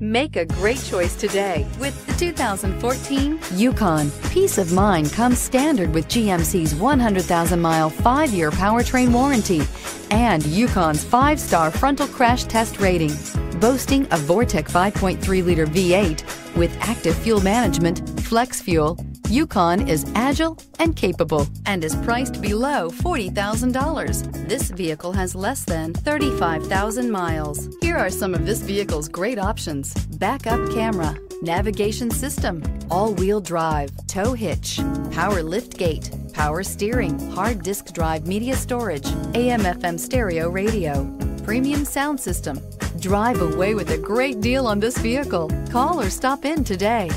Make a great choice today with the 2014 Yukon. Peace of mind comes standard with GMC's 100,000-mile 5-year powertrain warranty and Yukon's 5-star frontal crash test rating. Boasting a Vortec 5.3-liter V8 with active fuel management, flex fuel, Yukon is agile and capable and is priced below $40,000. This vehicle has less than 35,000 miles. Here are some of this vehicle's great options: backup camera, navigation system, all-wheel drive, tow hitch, power liftgate, power steering, hard disk drive media storage, AM/FM stereo radio, premium sound system. Drive away with a great deal on this vehicle. Call or stop in today.